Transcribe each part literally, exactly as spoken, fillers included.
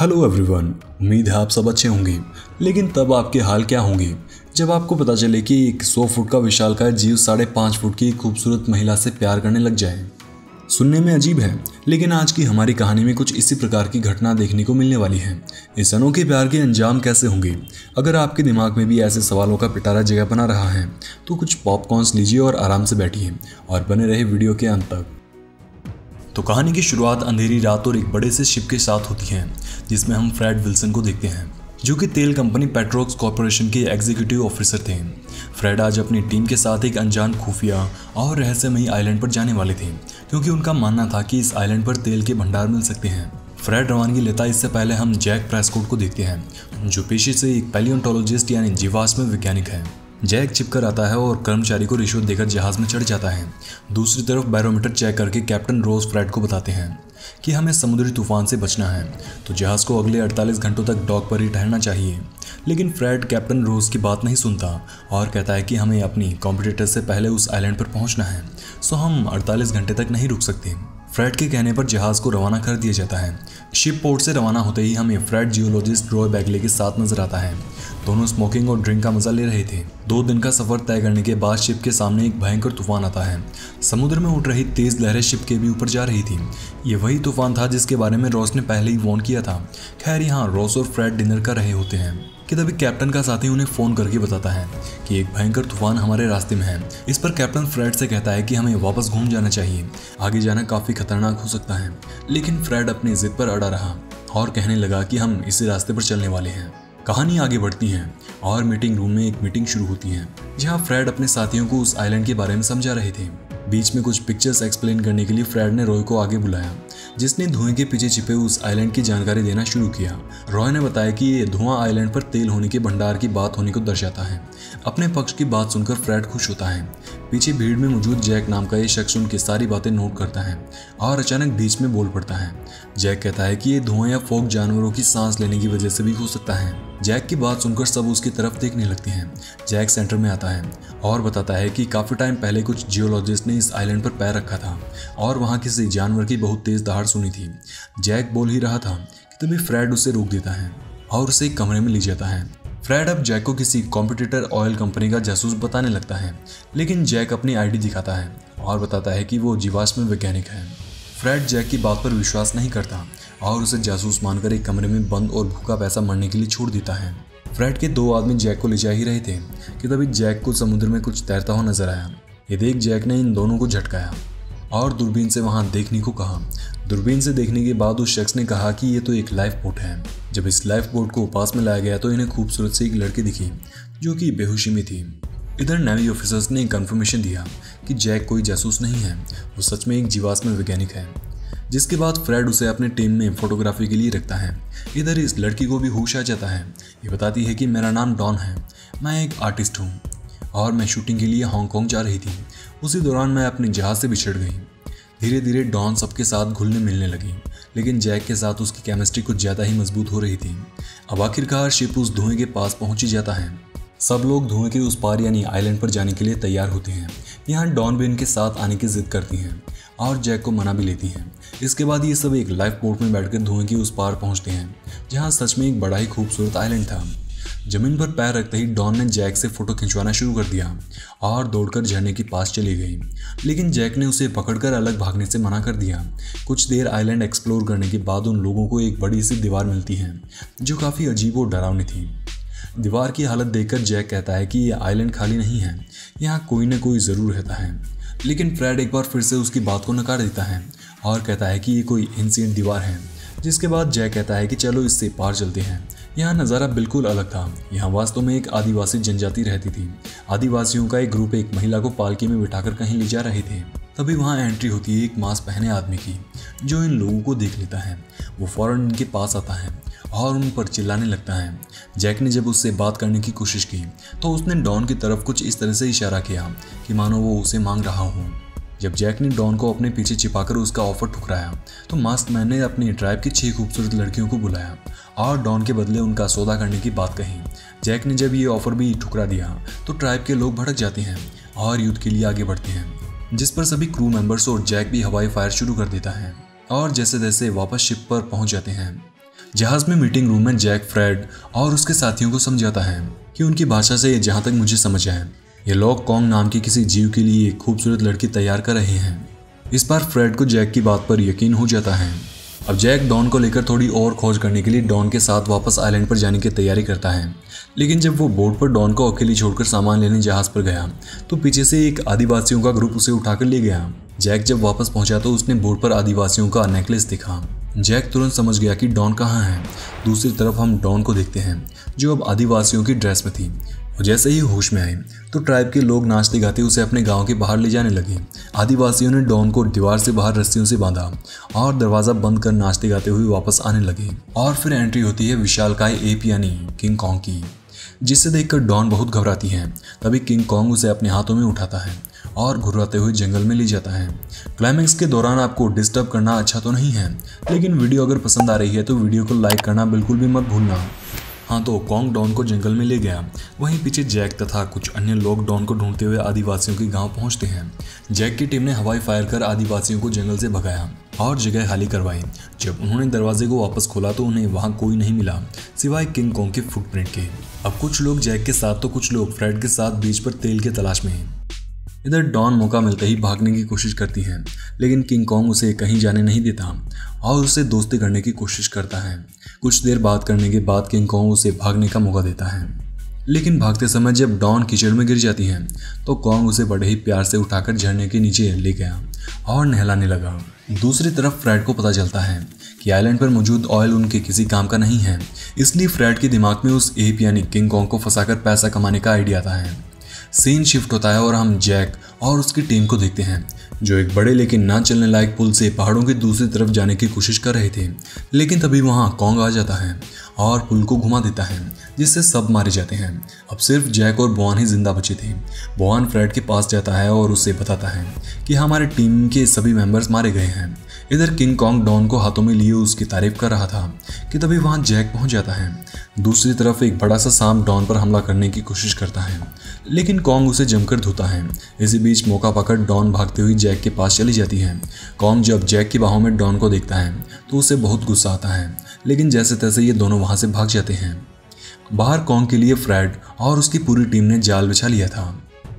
Hello everyone, उम्मीद है आप सब अच्छे होंगे। लेकिन तब आपके हाल क्या होंगे जब आपको पता चले कि एक सौ फुट का विशालकाय जीव साढ़े पाँच फुट की खूबसूरत महिला से प्यार करने लग जाए। सुनने में अजीब है, लेकिन आज की हमारी कहानी में कुछ इसी प्रकार की घटना देखने को मिलने वाली है। इस अनोखे प्यार के अंजाम कैसे होंगे? अगर आपके दिमाग में भी ऐसे सवालों का पिटारा जगह बना रहा है तो कुछ पॉपकॉर्न्स लीजिए और आराम से बैठिए और बने रहे वीडियो के अंत तक। तो कहानी की शुरुआत अंधेरी रात और एक बड़े से शिप के साथ होती है, जिसमें हम फ्रेड विल्सन को देखते हैं, जो कि तेल कंपनी पेट्रोक्स कॉरपोरेशन के एग्जीक्यूटिव ऑफिसर थे। फ्रेड आज अपनी टीम के साथ एक अनजान खुफिया और रहस्यमयी आइलैंड पर जाने वाले थे, क्योंकि उनका मानना था कि इस आइलैंड पर तेल के भंडार मिल सकते हैं। फ्रेड रवानगी लेता इससे पहले हम जैक प्रेस्कॉट को देखते हैं, जो पेशे से एक पैलियोन्टोलॉजिस्ट यानी जीवाश्म वैज्ञानिक है। जैक छिपकर आता है और कर्मचारी को रिश्वत देकर जहाज में चढ़ जाता है। दूसरी तरफ बैरोमीटर चेक करके कैप्टन रोज फ्रेड को बताते हैं कि हमें समुद्री तूफान से बचना है, तो जहाज को अगले अड़तालीस घंटों तक डॉक पर ही ठहरना चाहिए। लेकिन फ्रेड कैप्टन रोज की बात नहीं सुनता और कहता है कि हमें अपनी कॉम्पिटिटर से पहले उस आइलैंड पर पहुँचना है, सो हम अड़तालीस घंटे तक नहीं रुक सकते। फ्रेड के कहने पर जहाज को रवाना कर दिया जाता है। शिप पोर्ट से रवाना होते ही हमें फ्रेड जियोलॉजिस्ट रॉय बैगले के साथ नजर आता है। दोनों स्मोकिंग और ड्रिंक का मजा ले रहे थे। दो दिन का सफर तय करने के बाद शिप के सामने एक भयंकर तूफान आता है। समुद्र में उठ रही तेज लहरें शिप के भी ऊपर जा रही थी। ये वही तूफान था जिसके बारे में रॉस ने पहले ही वार्न किया था। खैर, यहाँ रॉस और फ्रेड डिनर कर रहे होते हैं कि तभी कैप्टन का साथी उन्हें फ़ोन करके बताता है कि एक भयंकर तूफान हमारे रास्ते में है। इस पर कैप्टन फ्रेड से कहता है कि हमें वापस घूम जाना चाहिए, आगे जाना काफ़ी खतरनाक हो सकता है। लेकिन फ्रेड अपनी जिद पर अड़ा रहा और कहने लगा कि हम इसी रास्ते पर चलने वाले हैं। कहानी आगे बढ़ती है और मीटिंग रूम में एक मीटिंग शुरू होती है, जहाँ फ्रेड अपने साथियों को उस आइलैंड के बारे में समझा रहे थे। बीच में कुछ पिक्चर्स एक्सप्लेन करने के लिए फ्रेड ने रॉय को आगे बुलाया, जिसने धुएं के पीछे छिपे उस आइलैंड की जानकारी देना शुरू किया। रॉय ने बताया कि ये धुआं आइलैंड पर तेल होने के भंडार की बात होने को दर्शाता है। अपने पक्ष की बात सुनकर फ्रेड खुश होता है। पीछे भीड़ में मौजूद जैक नाम का ये शख्स उनकी सारी बातें नोट करता है और अचानक बीच में बोल पड़ता है। जैक कहता है कि ये धुआं या फॉग जानवरों की सांस लेने की वजह से भी हो सकता है। जैक की बात सुनकर सब उसकी तरफ देखने लगते हैं। जैक सेंटर में आता है और बताता है कि काफ़ी टाइम पहले कुछ जियोलॉजिस्ट ने इस आइलैंड पर पैर रखा था और वहाँ किसी जानवर की बहुत तेज़ दहाड़ सुनी थी। जैक बोल ही रहा था कि तभी फ्रेड उसे रोक देता है और उसे एक कमरे में ले जाता है। फ्रेड अब जैक को किसी कॉम्पिटिटर ऑयल कंपनी का जासूस बताने लगता है, लेकिन जैक अपनी आईडी दिखाता है और बताता है कि वो जीवाश्म वैज्ञानिक है। फ्रेड जैक की बात पर विश्वास नहीं करता और उसे जासूस मानकर एक कमरे में बंद और भूखा पैसा मरने के लिए छोड़ देता है। फ्रेड के दो आदमी जैक को ले जा ही रहे थे कि तभी जैक को समुद्र में कुछ तैरता हुआ नजर आया। ये देख जैक ने इन दोनों को झटकाया और दूरबीन से वहाँ देखने को कहा। दूरबीन से देखने के बाद उस शख्स ने कहा कि ये तो एक लाइफ बोट है। जब इस लाइफ बोट को पास में लाया गया तो इन्हें खूबसूरत सी एक लड़की दिखी जो कि बेहोशी में थी। इधर नेवी ऑफिसर्स ने कंफर्मेशन दिया कि जैक कोई जासूस नहीं है, वो सच में एक जीवाश्म वैज्ञानिक है। जिसके बाद फ्रेड उसे अपनी टीम में फोटोग्राफी के लिए रखता है। इधर इस लड़की को भी होश आ जाता है। ये बताती है कि मेरा नाम डॉन है, मैं एक आर्टिस्ट हूँ और मैं शूटिंग के लिए हांगकॉन्ग जा रही थी। उसी दौरान मैं अपने जहाज से बिछड़ गई। धीरे धीरे डॉन सबके साथ घुलने मिलने लगी, लेकिन जैक के साथ उसकी केमिस्ट्री कुछ ज़्यादा ही मजबूत हो रही थी। अब आखिरकार शिप उस धुएं के पास पहुँच ही जाता है। सब लोग धुएं के उस पार यानी आइलैंड पर जाने के लिए तैयार होते हैं। यहाँ डॉन भी इनके साथ आने की जिद करती हैं और जैक को मना भी लेती हैं। इसके बाद ये सब एक लाइफ बोट में बैठकर धुएं के उस पार पहुँचते हैं, जहाँ सच में एक बड़ा ही खूबसूरत आइलैंड था। जमीन पर पैर रखते ही डॉन ने जैक से फोटो खिंचवाना शुरू कर दिया और दौड़कर झरने के पास चली गई, लेकिन जैक ने उसे पकड़कर अलग भागने से मना कर दिया। कुछ देर आइलैंड एक्सप्लोर करने के बाद उन लोगों को एक बड़ी सी दीवार मिलती है जो काफ़ी अजीब और डरावनी थी। दीवार की हालत देखकर जैक कहता है कि यह आइलैंड खाली नहीं है, यहाँ कोई ना कोई ज़रूर रहता है। लेकिन फ्रेड एक बार फिर से उसकी बात को नकार देता है और कहता है कि ये कोई एंशिएंट दीवार है। जिसके बाद जैक कहता है कि चलो इससे पार चलते हैं। यहाँ नज़ारा बिल्कुल अलग था। यहाँ वास्तव में एक आदिवासी जनजाति रहती थी। आदिवासियों का एक ग्रुप एक महिला को पालकी में बिठाकर कहीं ले जा रहे थे। तभी वहाँ एंट्री होती है एक मास्क पहने आदमी की, जो इन लोगों को देख लेता है। वो फौरन इनके पास आता है और उन पर चिल्लाने लगता है। जैक ने जब उससे बात करने की कोशिश की तो उसने डॉन की तरफ कुछ इस तरह से इशारा किया कि मानो वो उसे मांग रहा हो। जब जैक ने डॉन को अपने पीछे छिपाकर उसका ऑफर ठुकराया तो मास्क मैन ने अपनी ट्राइब की छह खूबसूरत लड़कियों को बुलाया और डॉन के बदले उनका सौदा करने की बात कही। जैक ने जब ये ऑफर भी ठुकरा दिया तो ट्राइब के लोग भड़क जाते हैं और युद्ध के लिए आगे बढ़ते हैं, जिस पर सभी क्रू मेंबर्स और जैक भी हवाई फायर शुरू कर देता है और जैसे तैसे वापस शिप पर पहुँच जाते हैं। जहाज में मीटिंग रूम में जैक, फ्रेड और उसके साथियों को समझाता है कि उनकी भाषा से जहां तक मुझे समझ आए ये लोग कॉन्ग नाम के किसी जीव के लिए एक खूबसूरत लड़की तैयार कर रहे हैं। इस बार फ्रेड को जैक की बात पर यकीन हो जाता है। अब जैक डॉन को लेकर थोड़ी और खोज करने के लिए डॉन के साथ वापस आइलैंड पर जाने की तैयारी करता है, लेकिन जब वो बोट पर डॉन को अकेली छोड़कर सामान लेने जहाज पर गया तो पीछे से एक आदिवासियों का ग्रुप उसे उठाकर ले गया। जैक जब वापस पहुंचा तो उसने बोट पर आदिवासियों का नेकलेस दिखा। जैक तुरंत समझ गया कि डॉन कहाँ है। दूसरी तरफ हम डॉन को देखते हैं जो अब आदिवासियों की ड्रेस में थी। जैसे ही होश में आए तो ट्राइब के लोग नाचते गाते उसे अपने गांव के बाहर ले जाने लगे। आदिवासियों ने डॉन को दीवार से बाहर रस्सियों से बांधा और दरवाज़ा बंद कर नाचते गाते हुए वापस आने लगे। और फिर एंट्री होती है विशालकाय एप यानी किंग कॉन्ग की, जिसे देखकर डॉन बहुत घबराती है। तभी किंग कॉन्ग उसे अपने हाथों में उठाता है और घुर्राते हुए जंगल में ले जाता है। क्लाइमैक्स के दौरान आपको डिस्टर्ब करना अच्छा तो नहीं है, लेकिन वीडियो अगर पसंद आ रही है तो वीडियो को लाइक करना बिल्कुल भी मत भूलना। हाँ, तो कॉन्ग डॉन को जंगल में ले गया। वहीं पीछे जैक तथा कुछ अन्य लोग डॉन को ढूंढते हुए आदिवासियों के गांव पहुंचते हैं। जैक की टीम ने हवाई फायर कर आदिवासियों को जंगल से भगाया और जगह खाली करवाई। जब उन्होंने दरवाजे को वापस खोला तो उन्हें वहां कोई नहीं मिला सिवाय किंग कॉन्ग के फुटप्रिंट के। अब कुछ लोग जैक के साथ तो कुछ लोग फ्रेड के साथ बीच पर तेल की तलाश में हैं। इधर डॉन मौका मिलते ही भागने की कोशिश करती है, लेकिन किंग कॉन्ग उसे कहीं जाने नहीं देता और उसे दोस्ती करने की कोशिश करता है। कुछ देर बात करने के बाद किंग कॉन्ग उसे भागने का मौका देता है, लेकिन भागते समय जब डॉन कीचड़ में गिर जाती है तो कॉन्ग उसे बड़े ही प्यार से उठाकर झरने के नीचे ले गया और नहलाने लगा। दूसरी तरफ फ्रेड को पता चलता है कि आइलैंड पर मौजूद ऑयल उनके किसी काम का नहीं है, इसलिए फ्रेड के दिमाग में उस एप यानी किंग कॉन्ग को फंसाकर पैसा कमाने का आइडिया आता है। सीन शिफ्ट होता है और हम जैक और उसकी टीम को देखते हैं जो एक बड़े लेकिन ना चलने लायक पुल से पहाड़ों की दूसरी तरफ जाने की कोशिश कर रहे थे, लेकिन तभी वहां कॉन्ग आ जाता है और पुल को घुमा देता है जिससे सब मारे जाते हैं। अब सिर्फ जैक और बोआन ही जिंदा बचे थे। बोआन फ्रेड के पास जाता है और उसे बताता है कि हमारे टीम के सभी मेंबर्स मारे गए हैं। इधर किंग कॉन्ग डॉन को हाथों में लिए उसकी तारीफ कर रहा था कि तभी वहाँ जैक पहुँच जाता है। दूसरी तरफ एक बड़ा सा सांप डॉन पर हमला करने की कोशिश करता है, लेकिन कॉन्ग उसे जमकर धोता है। इसी बीच मौका पाकर डॉन भागते हुए जैक के पास चली जाती है। कॉन्ग जब जैक की बाहों में डॉन को देखता है तो उसे बहुत गुस्सा आता है, लेकिन जैसे तैसे ये दोनों वहाँ से भाग जाते हैं। बाहर कॉन्ग के लिए फ्रेड और उसकी पूरी टीम ने जाल बिछा लिया था।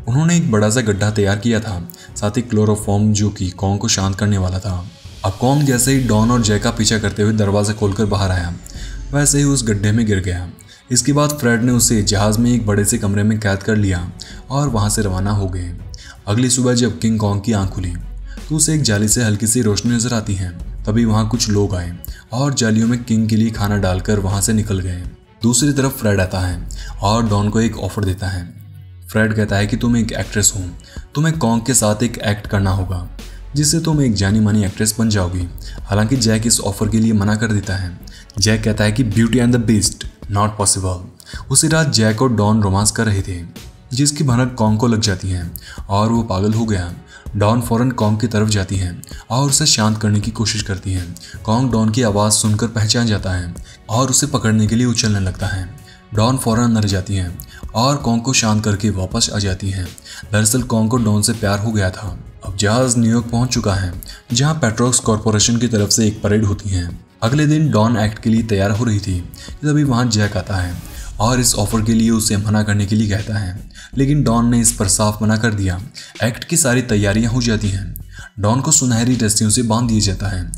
उन्होंने एक बड़ा सा गड्ढा तैयार किया था, साथ ही क्लोरोफॉर्म जो कि कॉन्ग को शांत करने वाला था। अब कॉन्ग जैसे ही डॉन और जैक का पीछा करते हुए दरवाज़ा खोलकर बाहर आया, वैसे ही उस गड्ढे में गिर गया। इसके बाद फ्रेड ने उसे जहाज़ में एक बड़े से कमरे में कैद कर लिया और वहां से रवाना हो गए। अगली सुबह जब किंग कॉन्ग की आंख खुली तो उसे एक जाली से हल्की सी रोशनी नजर आती है। तभी वहाँ कुछ लोग आए और जालियों में किंग के लिए खाना डालकर वहाँ से निकल गए। दूसरी तरफ फ्रेड आता है और डॉन को एक ऑफर देता है। फ्रेड कहता है कि तुम एक एक्ट्रेस हो, तुम्हें कॉन्ग के साथ एक एक्ट करना होगा जिससे तुम एक जानी मानी एक्ट्रेस बन जाओगी। हालांकि जैक इस ऑफर के लिए मना कर देता है। जैक कहता है कि beauty and the beast not possible. उसी रात जैक और डॉन रोमांस कर रहे थे जिसकी भनक कॉन्ग को लग जाती है और वो पागल हो गया। डॉन फौरन कॉन्ग की तरफ जाती है और उसे शांत करने की कोशिश करती है। कॉन्ग डॉन की आवाज़ सुनकर पहचान जाता है और उसे पकड़ने के लिए उछलने लगता है। डॉन फौरन अंदर जाती है और कॉन्ग को शांत करके वापस आ जाती है। दरअसल कॉन्ग को डॉन से प्यार हो गया था। अब जहाज न्यूयॉर्क पहुंच चुका है जहां पेट्रोक्स कॉरपोरेशन की तरफ से एक परेड होती है। अगले दिन डॉन एक्ट के लिए तैयार हो रही थी तभी वहां जैक आता है और इस ऑफर के लिए उसे मना करने के लिए कहता है, लेकिन डॉन ने इस पर साफ मना कर दिया। एक्ट की सारी तैयारियां हो जाती हैं। डॉन को सुनहरी रस्सियों से बांध दिया जाता है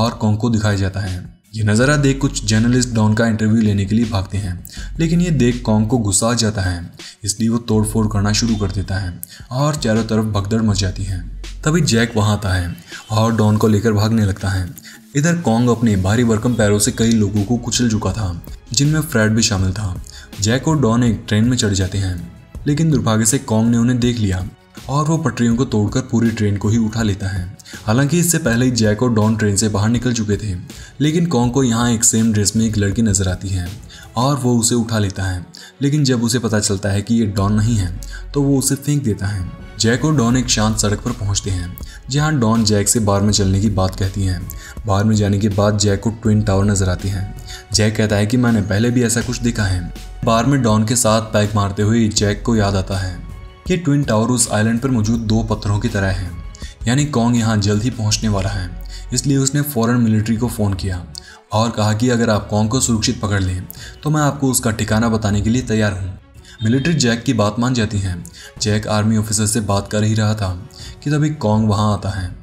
और कॉन्ग को दिखाया जाता है। ये नज़ारा देख कुछ जर्नलिस्ट डॉन का इंटरव्यू लेने के लिए भागते हैं, लेकिन ये देख कॉन्ग को गुस्सा आ जाता है, इसलिए वो तोड़फोड़ करना शुरू कर देता है और चारों तरफ भगदड़ मच जाती है। तभी जैक वहाँ आता है और डॉन को लेकर भागने लगता है। इधर कॉन्ग अपने भारी भरकम पैरों से कई लोगों को कुचल चुका था जिनमें फ्रेड भी शामिल था। जैक और डॉन एक ट्रेन में चढ़ जाते हैं, लेकिन दुर्भाग्य से कॉन्ग ने उन्हें देख लिया और वो पटरियों को तोड़कर पूरी ट्रेन को ही उठा लेता है। हालांकि इससे पहले ही जैक और डॉन ट्रेन से बाहर निकल चुके थे, लेकिन कॉन्ग को यहाँ एक सेम ड्रेस में एक लड़की नजर आती है और वो उसे उठा लेता है, लेकिन जब उसे पता चलता है कि ये डॉन नहीं है तो वो उसे फेंक देता है। जैक और डॉन एक शांत सड़क पर पहुँचते हैं जहाँ डॉन जैक से बार में चलने की बात कहती है। बार में जाने के बाद जैक को ट्विन टावर नजर आती है। जैक कहता है कि मैंने पहले भी ऐसा कुछ देखा है। बार में डॉन के साथ पैक मारते हुए जैक को याद आता है ये ट्विन टावर उस आइलैंड पर मौजूद दो पत्थरों की तरह है, यानी कॉन्ग यहाँ जल्द ही पहुँचने वाला है। इसलिए उसने फौरन मिलिट्री को फ़ोन किया और कहा कि अगर आप कॉन्ग को सुरक्षित पकड़ लें तो मैं आपको उसका ठिकाना बताने के लिए तैयार हूँ। मिलिट्री जैक की बात मान जाती है। जैक आर्मी ऑफिसर से बात कर ही रहा था कि तभी कॉन्ग वहाँ आता है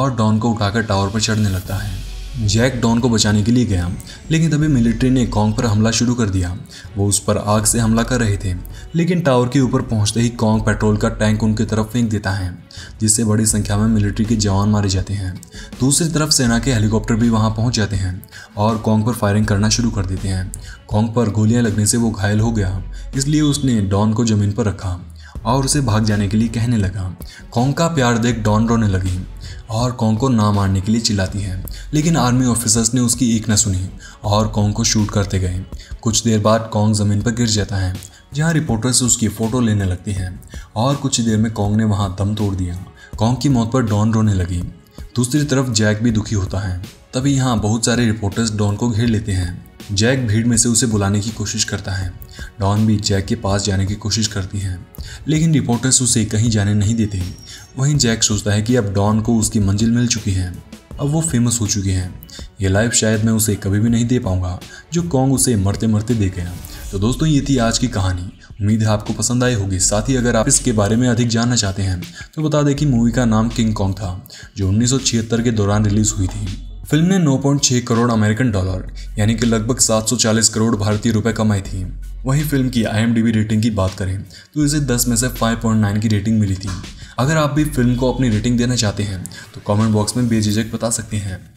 और डॉन को उठाकर टावर पर चढ़ने लगता है। जैक डॉन को बचाने के लिए गया लेकिन तभी मिलिट्री ने कॉन्ग पर हमला शुरू कर दिया। वो उस पर आग से हमला कर रहे थे लेकिन टावर के ऊपर पहुंचते ही कॉन्ग पेट्रोल का टैंक उनकी तरफ फेंक देता है, जिससे बड़ी संख्या में मिलिट्री के जवान मारे जाते हैं। दूसरी तरफ सेना के हेलीकॉप्टर भी वहाँ पहुँच जाते हैं और कॉन्ग पर फायरिंग करना शुरू कर देते हैं। कॉन्ग पर गोलियाँ लगने से वो घायल हो गया, इसलिए उसने डॉन को ज़मीन पर रखा और उसे भाग जाने के लिए कहने लगा। कॉन्ग का प्यार देख डॉन रोने लगी और कॉन्ग को ना मारने के लिए चिल्लाती है, लेकिन आर्मी ऑफिसर्स ने उसकी एक न सुनी और कॉन्ग को शूट करते गए। कुछ देर बाद कॉन्ग ज़मीन पर गिर जाता है, जहां रिपोर्टर्स उसकी फ़ोटो लेने लगती हैं और कुछ देर में कॉन्ग ने वहां दम तोड़ दिया। कॉन्ग की मौत पर डॉन रोने लगी। दूसरी तरफ जैक भी दुखी होता है। तभी यहाँ बहुत सारे रिपोर्टर्स डॉन को घेर लेते हैं। जैक भीड़ में से उसे बुलाने की कोशिश करता है। डॉन भी जैक के पास जाने की कोशिश करती है लेकिन रिपोर्टर्स उसे कहीं जाने नहीं देते। वहीं जैक सोचता है कि अब डॉन को उसकी मंजिल मिल चुकी है, अब वो फेमस हो चुकी है। ये लाइफ शायद मैं उसे कभी भी नहीं दे पाऊंगा जो कॉन्ग उसे मरते मरते दे गया। तो दोस्तों ये थी आज की कहानी, उम्मीद है आपको पसंद आई होगी। साथ ही अगर आप इसके बारे में अधिक जानना चाहते हैं तो बता दें कि मूवी का नाम किंग कॉन्ग था जो उन्नीस सौ छिहत्तर के दौरान रिलीज हुई थी। फिल्म ने नौ पॉइंट छह करोड़ अमेरिकन डॉलर यानी कि लगभग सात सौ चालीस करोड़ भारतीय रुपए कमाई थी। वहीं फिल्म की I M D B rating की बात करें तो इसे दस में से पाँच पॉइंट नौ की रेटिंग मिली थी। अगर आप भी फिल्म को अपनी रेटिंग देना चाहते हैं तो कमेंट बॉक्स में बेझिझक बता सकते हैं।